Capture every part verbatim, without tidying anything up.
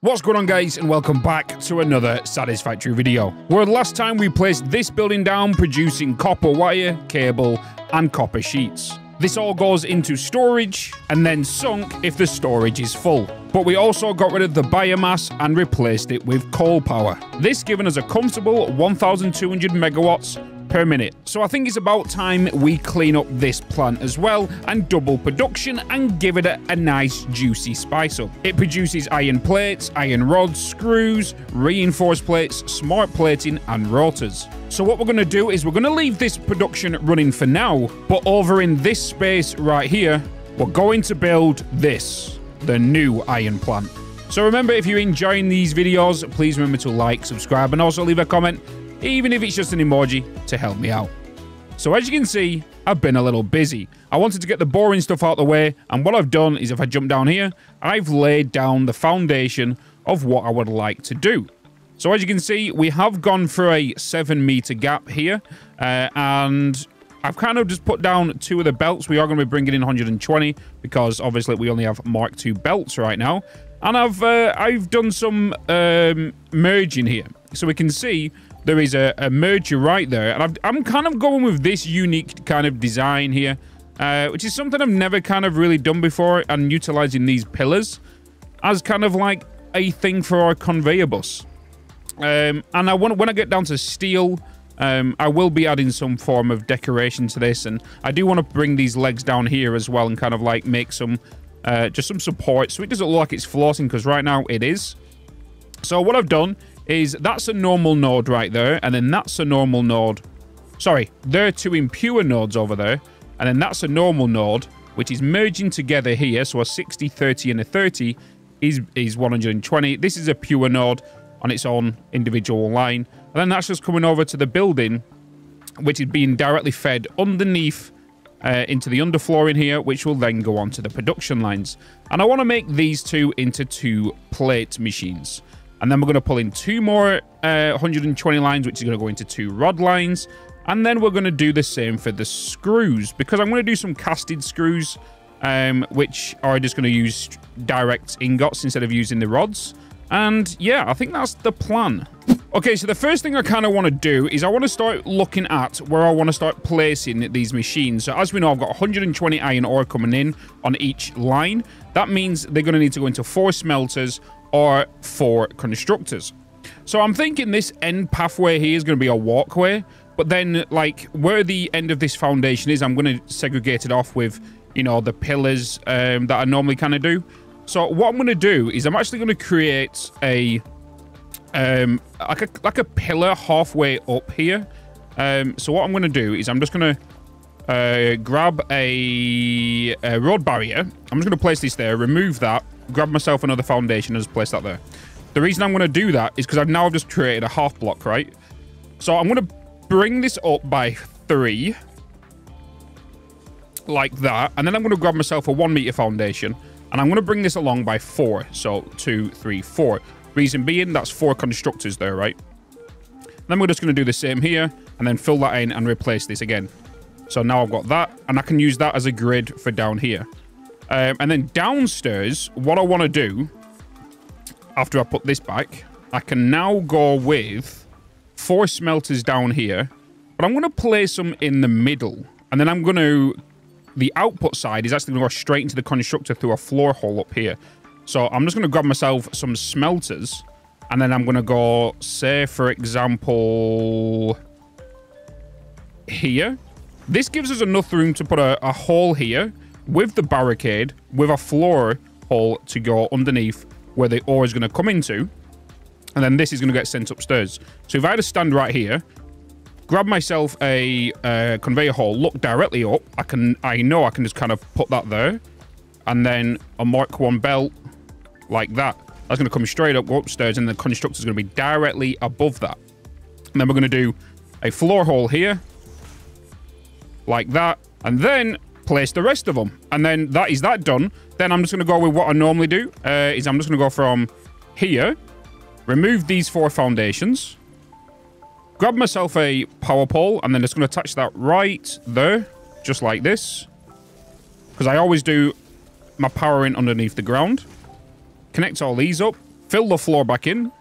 What's going on, guys, and welcome back to another Satisfactory video. Where last time we placed this building down, producing copper wire, cable and copper sheets. This all goes into storage and then sunk if the storage is full. But we also got rid of the biomass and replaced it with coal power. This giving us a comfortable one thousand two hundred megawatts per minute. So I think it's about time we clean up this plant as well and double production and give it a, a nice juicy spice up. It produces iron plates, iron rods, screws, reinforced plates, smart plating and rotors. So what we're going to do is we're going to leave this production running for now, but over in this space right here, we're going to build this, the new iron plant. So remember, if you're enjoying these videos, please remember to like, subscribe and also leave a comment, even if it's just an emoji, to help me out. So as you can see, I've been a little busy. I wanted to get the boring stuff out of the way, and what I've done is if I jump down here, I've laid down the foundation of what I would like to do. So as you can see, we have gone for a seven meter gap here, uh, and I've kind of just put down two of the belts. We are going to be bringing in one hundred twenty because obviously we only have Mark two belts right now. And I've, uh, I've done some um, merging here. So we can see there is a, a merger right there. And I've, I'm kind of going with this unique kind of design here, uh, which is something I've never kind of really done before, and utilizing these pillars as kind of like a thing for our conveyor bus. Um, and I want, when I get down to steel, um, I will be adding some form of decoration to this. And I do want to bring these legs down here as well and kind of like make some... Uh, just some support so it doesn't look like it's floating, because right now it is. So what I've done is that's a normal node right there, and then that's a normal node. Sorry, there are two impure nodes over there, and then that's a normal node, which is merging together here. So a sixty, thirty and a thirty is, is one hundred twenty. This is a pure node on its own individual line. And then that's just coming over to the building, which is being directly fed underneath Uh, into the underfloor in here, which will then go on to the production lines. And I want to make these two into two plate machines, and then we're going to pull in two more uh, one hundred twenty lines, which is going to go into two rod lines. And then we're going to do the same for the screws, because I'm going to do some casted screws, um, which are just going to use direct ingots instead of using the rods. And yeah, I think that's the plan. Okay, so the first thing I kind of want to do is I want to start looking at where I want to start placing these machines. So as we know, I've got one hundred twenty iron ore coming in on each line. That means they're going to need to go into four smelters or four constructors. So I'm thinking this end pathway here is going to be a walkway, but then like where the end of this foundation is, I'm going to segregate it off with, you know, the pillars um, that I normally kind of do. So what I'm going to do is I'm actually going to create a... um like a like a pillar halfway up here. Um so what I'm going to do is I'm just going to uh grab a, a road barrier. I'm just going to place this there, remove that, grab myself another foundation and just place that there. The reason I'm going to do that is because I've now just created a half block, right? So I'm going to bring this up by three like that, and then I'm going to grab myself a one meter foundation, and I'm going to bring this along by four. So two, three, four. Reason being, that's four constructors there, right? Then we're just going to do the same here, and then fill that in and replace this again. So now I've got that, and I can use that as a grid for down here. Um, and then downstairs, what I want to do, after I put this back, I can now go with four smelters down here, but I'm going to place them in the middle. And then I'm going to... the output side is actually going to go straight into the constructor through a floor hole up here. So I'm just going to grab myself some smelters, and then I'm going to go, say, for example, here. This gives us enough room to put a, a hole here with the barricade, with a floor hole to go underneath where the ore is going to come into. And then this is going to get sent upstairs. So if I had to stand right here, grab myself a uh, conveyor hole, look directly up, I can, I know I can just kind of put that there. And then a Mark one belt. Like that. That's going to come straight up, go upstairs, and the constructor is going to be directly above that. And then we're going to do a floor hole here, like that, and then place the rest of them. And then that is that done. Then I'm just going to go with what I normally do, uh, is I'm just going to go from here, remove these four foundations, grab myself a power pole, and then just going to attach that right there, just like this, because I always do my power in underneath the ground. Connect all these up, fill the floor back in.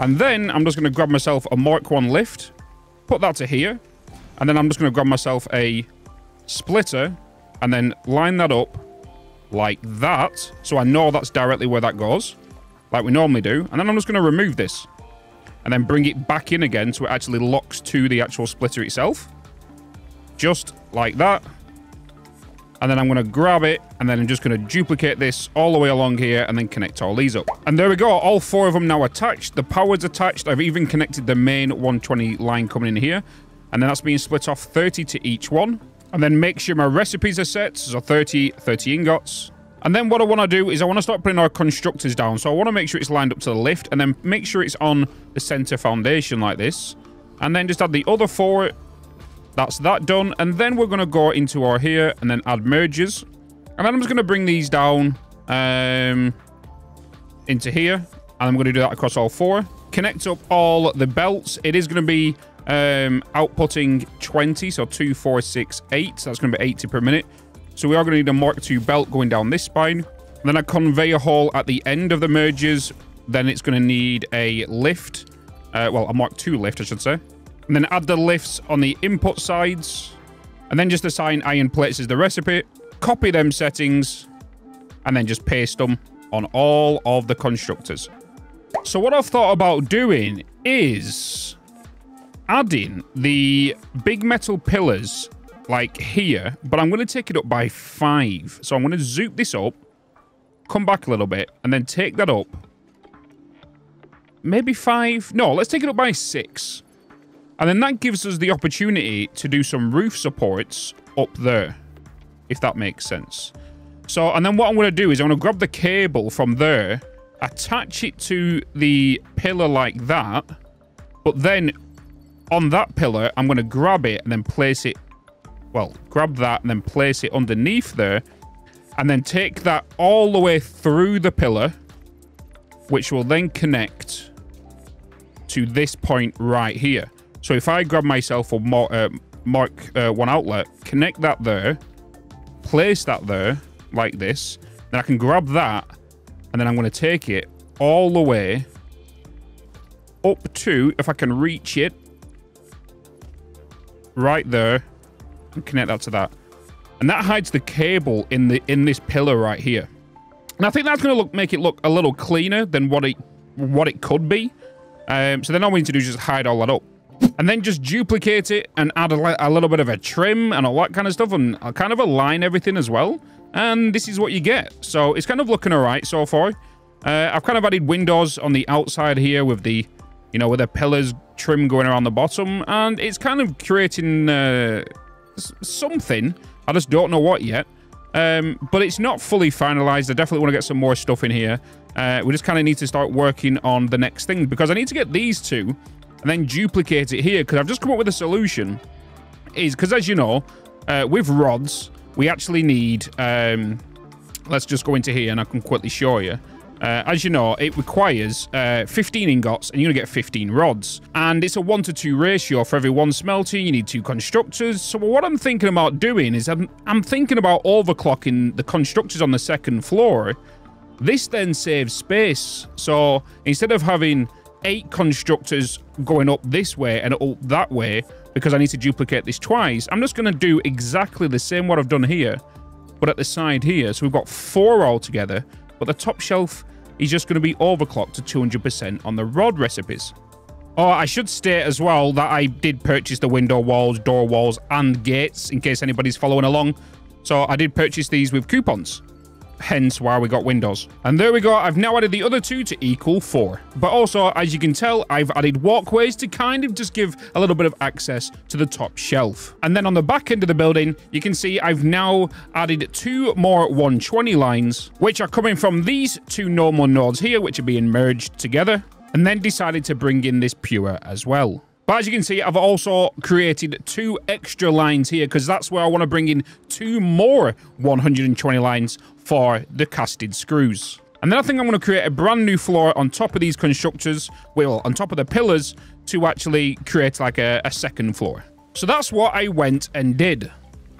And then I'm just going to grab myself a Mark one lift, put that to here, and then I'm just going to grab myself a splitter and then line that up like that, so I know that's directly where that goes, like we normally do. And then I'm just going to remove this and then bring it back in again so it actually locks to the actual splitter itself, just like that. And then I'm going to grab it, and then I'm just going to duplicate this all the way along here and then connect all these up. And there we go. All four of them now attached. The power's attached. I've even connected the main one twenty line coming in here. And then that's being split off thirty to each one. And then make sure my recipes are set. So thirty, thirty ingots. And then what I want to do is I want to start putting our constructors down. So I want to make sure it's lined up to the lift and then make sure it's on the center foundation like this. And then just add the other four. That's that done. And then we're going to go into our here and then add merges. And then I'm just going to bring these down um, into here. And I'm going to do that across all four. Connect up all the belts. It is going to be um, outputting twenty. So two, four, six, eight. So that's going to be eighty per minute. So we are going to need a Mark two belt going down this spine. And then a conveyor hall at the end of the merges. Then it's going to need a lift. Uh, well, a Mark two lift, I should say. And then add the lifts on the input sides. And then just assign iron plates as the recipe. Copy them settings. And then just paste them on all of the constructors. So what I've thought about doing is adding the big metal pillars like here. But I'm going to take it up by five. So I'm going to zoom this up. Come back a little bit. And then take that up. Maybe five. No, let's take it up by six. And then that gives us the opportunity to do some roof supports up there, if that makes sense. So, and then what I'm going to do is I'm going to grab the cable from there, attach it to the pillar like that, but then on that pillar, I'm going to grab it and then place it, well, grab that and then place it underneath there, and then take that all the way through the pillar, which will then connect to this point right here. So if I grab myself a mark, uh, mark uh, one outlet, connect that there, place that there like this, then I can grab that, and then I'm going to take it all the way up to, if I can reach it, right there, and connect that to that. And that hides the cable in the in this pillar right here. And I think that's going to look make it look a little cleaner than what it, what it could be. Um, so then all we need to do is just hide all that up. And then just duplicate it and add a, a little bit of a trim and all that kind of stuff. And I'll kind of align everything as well. And this is what you get. So it's kind of looking all right so far. Uh, I've kind of added windows on the outside here with the, you know, with the pillars trim going around the bottom. And it's kind of creating uh, something. I just don't know what yet. Um, but it's not fully finalized. I definitely want to get some more stuff in here. Uh, we just kind of need to start working on the next thing because I need to get these two. And then duplicate it here, because I've just come up with a solution. Is because, as you know, uh, with rods, we actually need... Um, let's just go into here, and I can quickly show you. Uh, as you know, it requires uh, fifteen ingots, and you're going to get fifteen rods. And it's a one to two ratio for every one smelter. You need two constructors. So what I'm thinking about doing is I'm, I'm thinking about overclocking the constructors on the second floor. This then saves space. So instead of having... eight constructors going up this way and up that way because I need to duplicate this twice. I'm just going to do exactly the same what I've done here, but at the side here. So we've got four altogether, but the top shelf is just going to be overclocked to two hundred percent on the rod recipes. Oh, I should state as well that I did purchase the window walls, door walls, and gates in case anybody's following along. So I did purchase these with coupons. Hence why we got windows. And there we go. I've now added the other two to equal four. But also, as you can tell, I've added walkways to kind of just give a little bit of access to the top shelf. And then on the back end of the building, you can see I've now added two more one twenty lines, which are coming from these two normal nodes here, which are being merged together. And then decided to bring in this pure as well. But as you can see, I've also created two extra lines here because that's where I want to bring in two more one hundred twenty lines for the casted screws. And then I think I'm going to create a brand new floor on top of these constructors, well, on top of the pillars to actually create like a, a second floor. So that's what I went and did.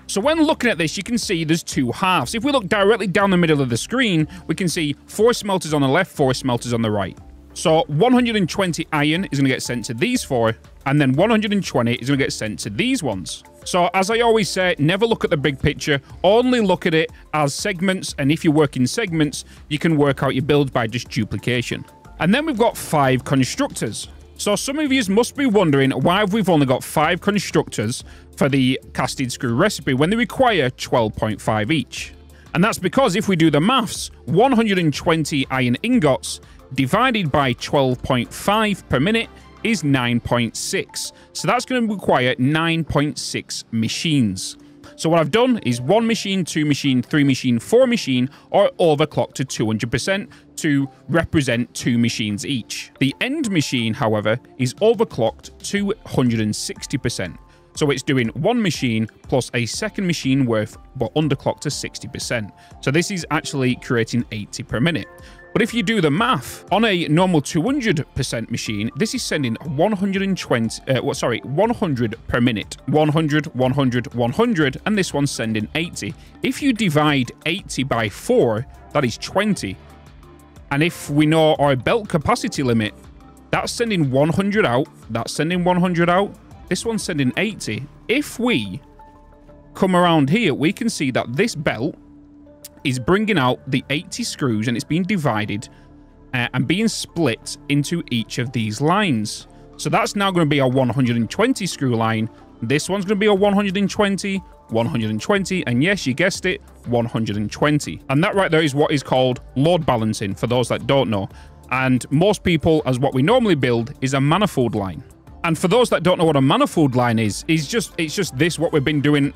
So when looking at this, you can see there's two halves. If we look directly down the middle of the screen, we can see four smelters on the left, four smelters on the right. So one hundred twenty iron is going to get sent to these four, and then one hundred twenty is going to get sent to these ones. So as I always say, never look at the big picture, only look at it as segments, and if you work in segments, you can work out your build by just duplication. And then we've got five constructors. So some of you must be wondering why we've only got five constructors for the casting screw recipe when they require twelve point five each. And that's because if we do the maths, one hundred twenty iron ingots divided by twelve point five per minute is nine point six. So that's going to require nine point six machines. So what I've done is one machine, two machine, three machine, four machine, or overclock to two hundred percent to represent two machines each. The end machine, however, is overclocked to one hundred sixty percent. So it's doing one machine plus a second machine worth, but underclocked to sixty percent. So this is actually creating eighty per minute. But if you do the math, on a normal two hundred percent machine, this is sending one hundred twenty, uh, well, sorry, one hundred per minute. one hundred, one hundred, one hundred, and this one's sending eighty. If you divide eighty by four, that is twenty. And if we know our belt capacity limit, that's sending one hundred out, that's sending one hundred out, this one's sending eighty. If we come around here, we can see that this belt is bringing out the eighty screws and it's being divided uh, and being split into each of these lines. So that's now going to be a one hundred twenty screw line. This one's going to be a one hundred twenty, one hundred twenty, and yes, you guessed it, one hundred twenty. And that right there is what is called load balancing, for those that don't know. And most people, as what we normally build, is a manifold line. And for those that don't know what a manifold line is, is just it's just this, what we've been doing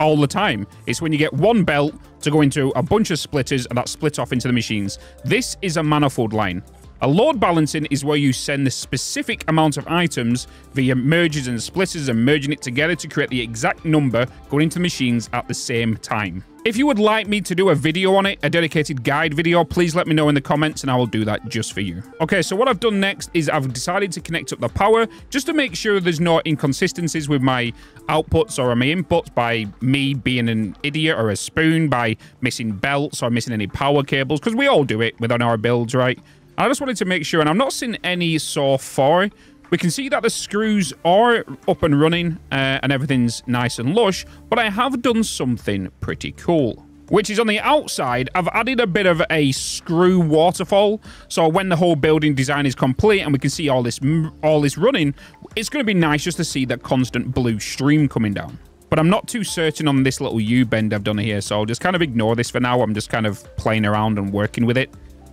all the time. It's when you get one belt to go into a bunch of splitters and that split off into the machines. This is a manifold line. A load balancing is where you send the specific amount of items via merges and splitters and merging it together to create the exact number going into the machines at the same time. If you would like me to do a video on it, a dedicated guide video, please let me know in the comments and I will do that just for you. Okay, so what I've done next is I've decided to connect up the power just to make sure there's no inconsistencies with my outputs or my inputs by me being an idiot or a spoon, by missing belts or missing any power cables, because we all do it within our builds, right? I just wanted to make sure, and I've not seen any so far. We can see that the screws are up and running uh, and everything's nice and lush, but I have done something pretty cool, which is on the outside, I've added a bit of a screw waterfall. So when the whole building design is complete and we can see all this, all this running, it's going to be nice just to see that constant blue stream coming down. But I'm not too certain on this little U-bend I've done here, so I'll just kind of ignore this for now. I'm just kind of playing around and working with it.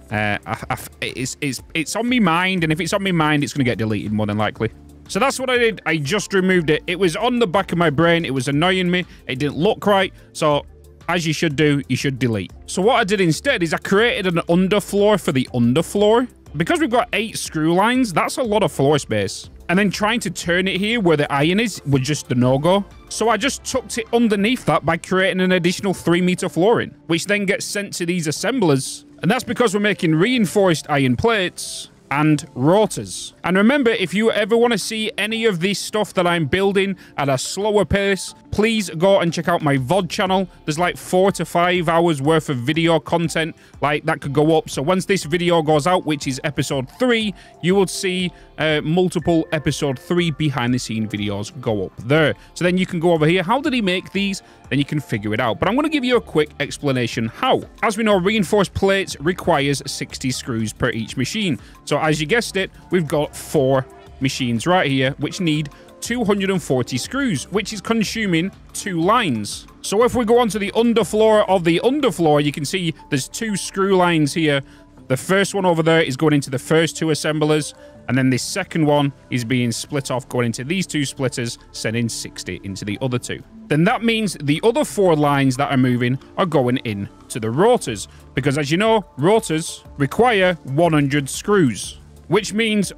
Uh, I, I, it's, it's, it's on my mind, and if it's on my mind, it's going to get deleted more than likely. So that's what I did. I just removed it. It was on the back of my brain. It was annoying me. It didn't look right. So as you should do, you should delete. So what I did instead is I created an underfloor for the underfloor. Because we've got eight screw lines, that's a lot of floor space. And then trying to turn it here where the iron is was just the no-go. So I just tucked it underneath that by creating an additional three meter flooring, which then gets sent to these assemblers. And that's because we're making reinforced iron plates and rotors. And remember, if you ever want to see any of this stuff that I'm building at a slower pace, please go and check out my V O D channel. There's like four to five hours worth of video content like that could go up. So once this video goes out, which is episode three, you will see uh, multiple episode three behind the scene videos go up there. So then you can go over here. How did he make these? Then you can figure it out. But I'm going to give you a quick explanation how. As we know, reinforced plates requires sixty screws per each machine. So as you guessed it, we've got four machines right here, which need two hundred forty screws, which is consuming two lines. So if we go onto the underfloor of the underfloor, you can see there's two screw lines here. The first one over there is going into the first two assemblers, and then this second one is being split off, going into these two splitters, sending sixty into the other two. Then that means the other four lines that are moving are going in to the rotors, because as you know, rotors require one hundred screws, which means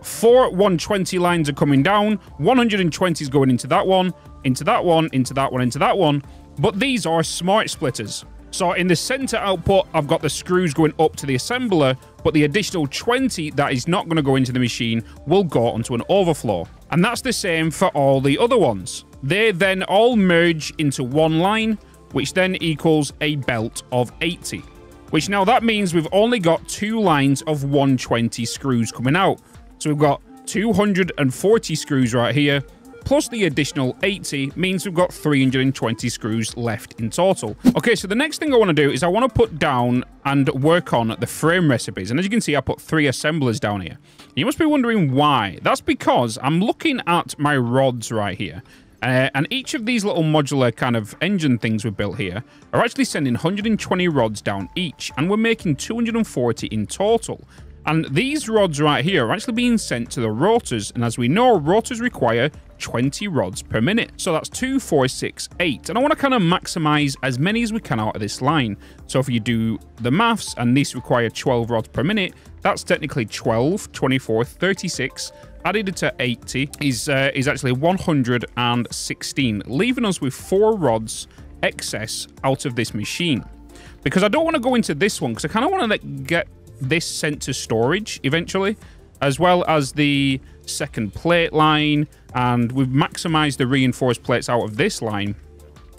four one hundred twenty lines are coming down, one hundred twenty is going into that one, into that one, into that one, into that one, but these are smart splitters. So in the center output, I've got the screws going up to the assembler, but the additional twenty that is not going to go into the machine will go onto an overflow. And that's the same for all the other ones. They then all merge into one line, which then equals a belt of eighty. Which now that means we've only got two lines of one hundred twenty screws coming out. So we've got two hundred forty screws right here, plus the additional eighty means we've got three hundred twenty screws left in total. Okay, so the next thing I want to do is I want to put down and work on the frame recipes. And as you can see, I put three assemblers down here. You must be wondering why. That's because I'm looking at my rods right here. Uh, and each of these little modular kind of engine things we built here are actually sending one hundred twenty rods down each, and we're making two hundred forty in total. And these rods right here are actually being sent to the rotors, and as we know, rotors require twenty rods per minute. So that's two, four, six, eight. And I want to kind of maximize as many as we can out of this line. So if you do the maths, and these require twelve rods per minute, that's technically twelve, twenty-four, thirty-six, added to eighty is, uh, is actually one hundred sixteen, leaving us with four rods excess out of this machine. Because I don't want to go into this one, because I kind of want to get this sent to storage eventually, as well as the second plate line, and we've maximized the reinforced plates out of this line.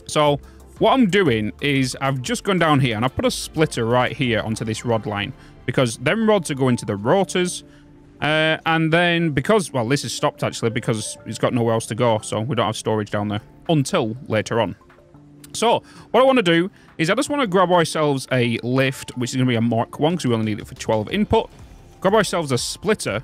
So what I'm doing is I've just gone down here and I put a splitter right here onto this rod line, because them rods are going to the rotors, uh, and then because, well, this is stopped actually because it's got nowhere else to go, so we don't have storage down there until later on. So what I want to do is I just want to grab ourselves a lift, which is going to be a Mark one because we only need it for twelve input. Grab ourselves a splitter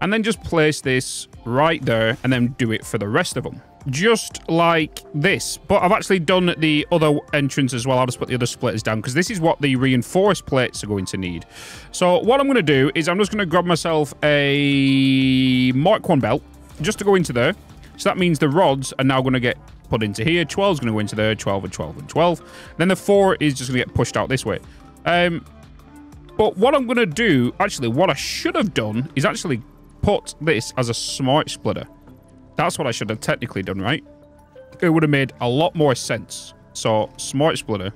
and then just place this right there and then do it for the rest of them. Just like this. But I've actually done the other entrance as well. I'll just put the other splitters down because this is what the reinforced plates are going to need. So what I'm going to do is I'm just going to grab myself a Mark one belt just to go into there. So that means the rods are now going to get put into here. twelve is going to go into there. twelve and twelve and twelve. Then the four is just going to get pushed out this way. Um, but what I'm going to do, actually, what I should have done is actually put this as a smart splitter. That's what I should have technically done, right? It would have made a lot more sense. So smart splitter.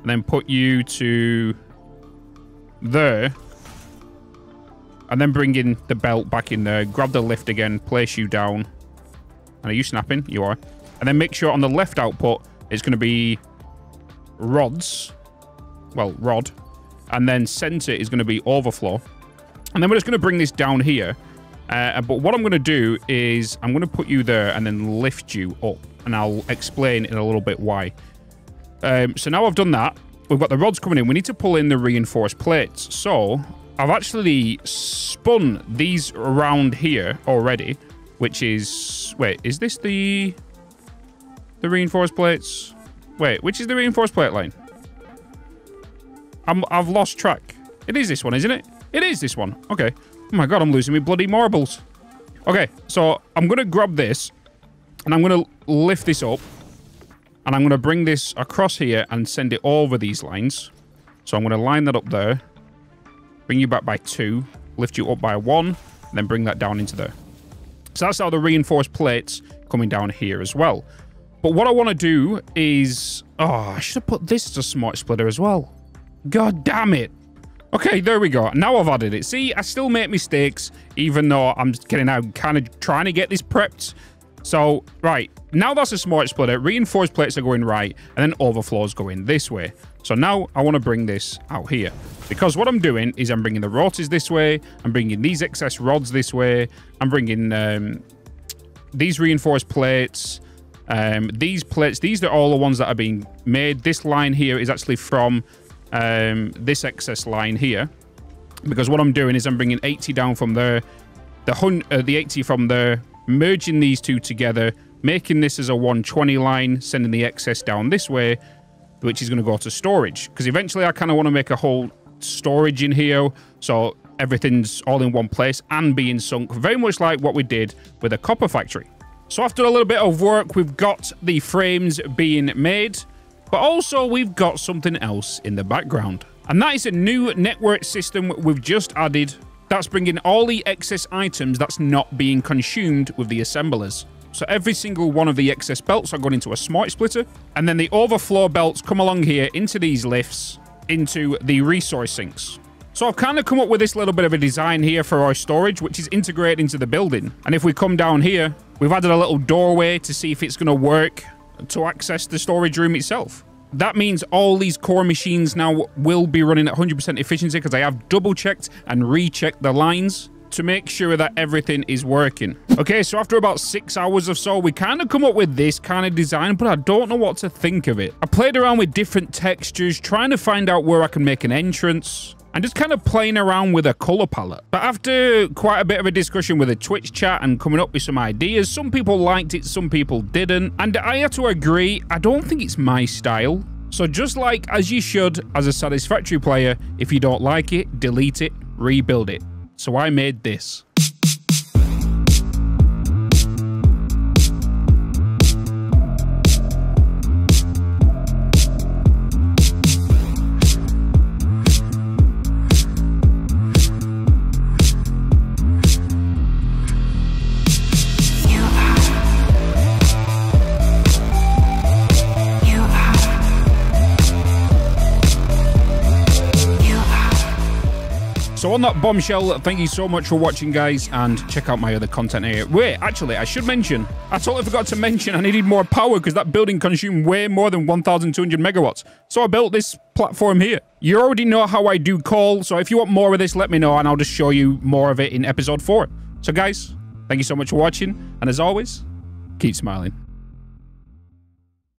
And then put you to there. And then bring in the belt back in there. Grab the lift again. Place you down. And are you snapping? You are. And then make sure on the left output, it's going to be rods. Well, rod. And then center is going to be overflow. And then we're just going to bring this down here. Uh, but what I'm going to do is I'm going to put you there and then lift you up. And I'll explain in a little bit why. Um, so now I've done that. We've got the rods coming in. We need to pull in the reinforced plates. So I've actually spun these around here already, which is... Wait, is this the... The reinforced plates? Wait, which is the reinforced plate line? I'm, I've lost track. It is this one, isn't it? It is this one. Okay. Oh my god, I'm losing me bloody marbles. Okay, so I'm going to grab this, and I'm going to lift this up, and I'm going to bring this across here and send it over these lines. So I'm going to line that up there, bring you back by two, lift you up by one, and then bring that down into there. So that's how the reinforced plates coming down here as well. But what I want to do is... Oh, I should have put this as a smart splitter as well. God damn it. Okay, there we go. Now I've added it. See, I still make mistakes, even though I'm getting out kind of trying to get this prepped. So, right. Now that's a smart splitter. Reinforced plates are going right, and then overflow's going this way. So now I want to bring this out here. Because what I'm doing is I'm bringing the rotors this way. I'm bringing these excess rods this way. I'm bringing um, these reinforced plates. Um, these plates, these are all the ones that are being made. This line here is actually from um, this excess line here. Because what I'm doing is I'm bringing eighty down from there. The, uh, the eighty from there. Merging these two together. Making this as a one hundred twenty line. Sending the excess down this way, which is going to go to storage. Because eventually I kind of want to make a whole storage in here. So everything's all in one place and being sunk. Very much like what we did with the copper factory. So after a little bit of work, we've got the frames being made. But also we've got something else in the background. And that is a new network system we've just added. That's bringing all the excess items that's not being consumed with the assemblers. So every single one of the excess belts are going into a smart splitter. And then the overflow belts come along here into these lifts, into the resource sinks. So I've kind of come up with this little bit of a design here for our storage, which is integrated into the building. And if we come down here, we've added a little doorway to see if it's going to work to access the storage room itself. That means all these core machines now will be running at one hundred percent efficiency, because I have double checked and rechecked the lines to make sure that everything is working. Okay, so after about six hours or so, we kind of come up with this kind of design, but I don't know what to think of it. I played around with different textures, trying to find out where I can make an entrance, and just kind of playing around with a color palette. But after quite a bit of a discussion with a Twitch chat and coming up with some ideas, some people liked it, some people didn't. And I had to agree, I don't think it's my style. So just like as you should as a Satisfactory player, if you don't like it, delete it, rebuild it. So I made this. So on that bombshell, thank you so much for watching, guys, and check out my other content here. Wait, actually, I should mention, I totally forgot to mention I needed more power, because that building consumed way more than one thousand two hundred megawatts. So I built this platform here. You already know how I do coal, so if you want more of this, let me know, and I'll just show you more of it in episode four. So guys, thank you so much for watching, and as always, keep smiling.